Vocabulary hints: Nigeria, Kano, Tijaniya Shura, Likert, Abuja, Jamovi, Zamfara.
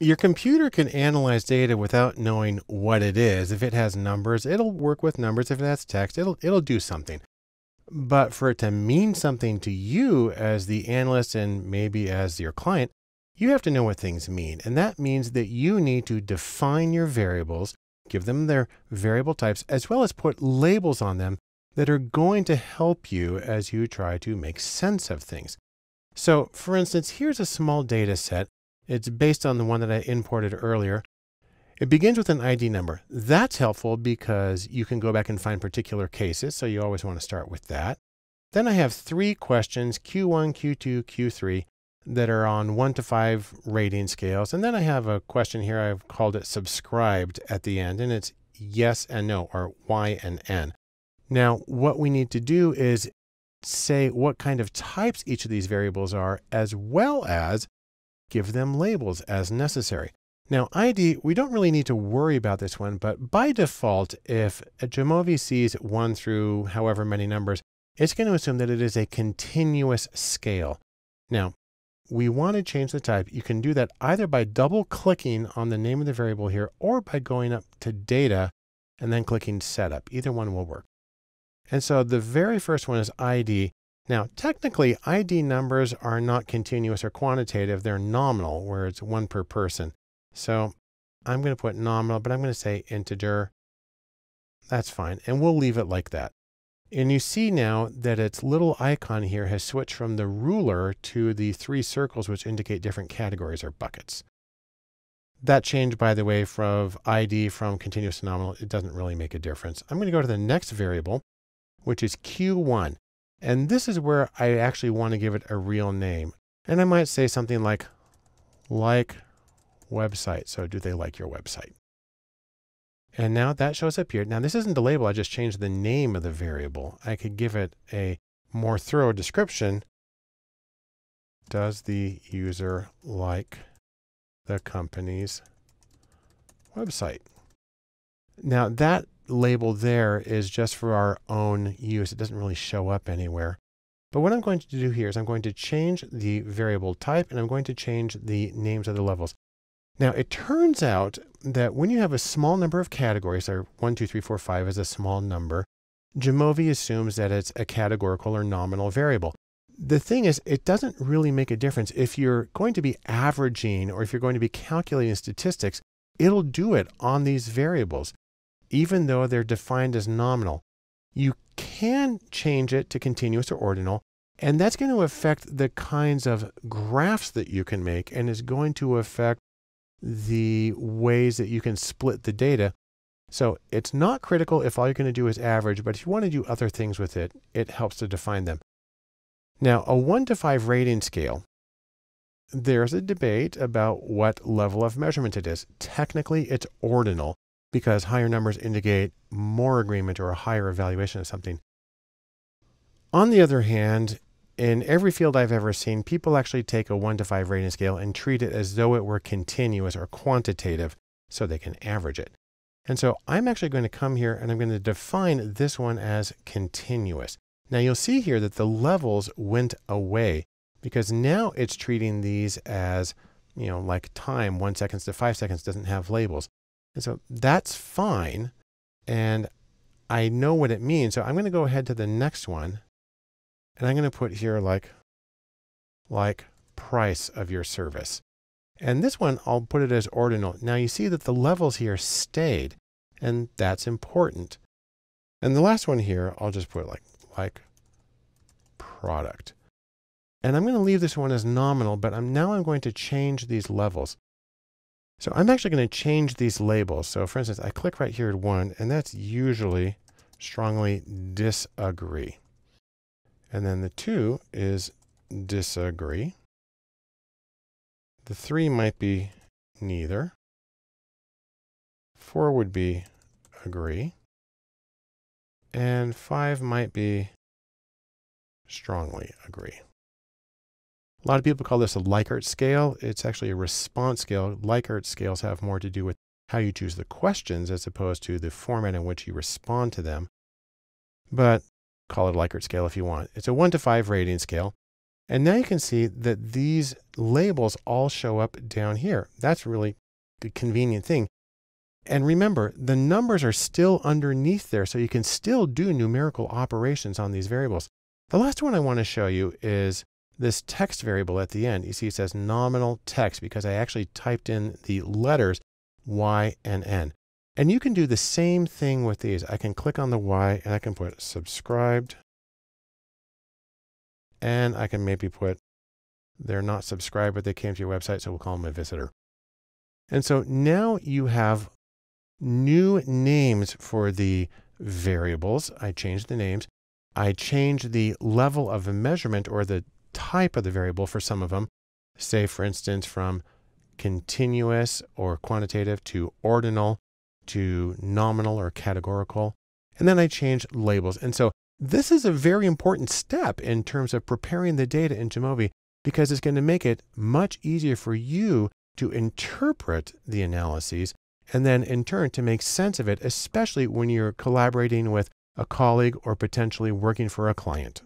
Your computer can analyze data without knowing what it is. If it has numbers, it'll work with numbers. If it has text, it'll do something. But for it to mean something to you as the analyst and maybe as your client, you have to know what things mean. And that means that you need to define your variables, give them their variable types, as well as put labels on them that are going to help you as you try to make sense of things. So for instance, here's a small data set. It's based on the one that I imported earlier. It begins with an ID number. That's helpful because you can go back and find particular cases, so you always want to start with that. Then I have three questions, Q1, Q2, Q3, that are on 1 to 5 rating scales. And then I have a question here, I've called it subscribed at the end, and it's yes and no, or Y and N. Now, what we need to do is say what kind of types each of these variables are, as well as give them labels as necessary. Now ID, we don't really need to worry about this one, but by default, if Jamovi sees 1 through however many numbers, it's going to assume that it is a continuous scale. Now, we want to change the type. You can do that either by double clicking on the name of the variable here, or by going up to data and then clicking setup. Either one will work. And so the very first one is ID. Now, technically, ID numbers are not continuous or quantitative. They're nominal, where it's 1 per person. So I'm going to put nominal, but I'm going to say integer. That's fine. And we'll leave it like that. And you see now that its little icon here has switched from the ruler to the 3 circles, which indicate different categories or buckets. That changed, by the way, from ID from continuous to nominal. It doesn't really make a difference. I'm going to go to the next variable, which is Q1. And this is where I actually want to give it a real name. And I might say something like website. So do they like your website? And now that shows up here. Now this isn't a label. I just changed the name of the variable. I could give it a more thorough description. Does the user like the company's website? Now that label there is just for our own use. It doesn't really show up anywhere. But what I'm going to do here is I'm going to change the variable type, and I'm going to change the names of the levels. Now it turns out that when you have a small number of categories, or 1, 2, 3, 4, 5 is a small number, Jamovi assumes that it's a categorical or nominal variable. The thing is, it doesn't really make a difference. If you're going to be averaging, or if you're going to be calculating statistics, it'll do it on these variables, even though they're defined as nominal. You can change it to continuous or ordinal, and that's going to affect the kinds of graphs that you can make, and is going to affect the ways that you can split the data. So it's not critical if all you're going to do is average, but if you want to do other things with it, it helps to define them. Now, a 1 to 5 rating scale, there's a debate about what level of measurement it is. Technically, it's ordinal, because higher numbers indicate more agreement or a higher evaluation of something. On the other hand, in every field I've ever seen, people actually take a 1 to 5 rating scale and treat it as though it were continuous or quantitative, so they can average it. And so I'm actually going to come here and I'm going to define this one as continuous. Now you'll see here that the levels went away, because now it's treating these as, you know, like time, 1 second to 5 seconds doesn't have labels. And so that's fine, and I know what it means. So I'm going to go ahead to the next one, and I'm going to put here like price of your service. And this one, I'll put it as ordinal. Now you see that the levels here stayed, and that's important. And the last one here, I'll just put like product. And I'm going to leave this one as nominal, but now I'm going to change these levels. So I'm actually going to change these labels. So for instance, I click right here at 1, and that's usually strongly disagree. And then the 2 is disagree. The 3 might be neither. 4 would be agree. And 5 might be strongly agree. A lot of people call this a Likert scale. It's actually a response scale. Likert scales have more to do with how you choose the questions as opposed to the format in which you respond to them. But call it a Likert scale if you want. It's a 1 to 5 rating scale. And now you can see that these labels all show up down here. That's really a convenient thing. And remember, the numbers are still underneath there, so you can still do numerical operations on these variables. The last one I want to show you is this text variable at the end. You see it says nominal text because I actually typed in the letters Y and N. And you can do the same thing with these. I can click on the Y and I can put subscribed. And I can maybe put they're not subscribed, but they came to your website, so we'll call them a visitor. And so now you have new names for the variables. I changed the names. I changed the level of measurement or the type of the variable for some of them. Say, for instance, from continuous or quantitative to ordinal to nominal or categorical. And then I changed labels. And so this is a very important step in terms of preparing the data in Jamovi because it's going to make it much easier for you to interpret the analyses and then in turn to make sense of it, especially when you're collaborating with a colleague or potentially working for a client.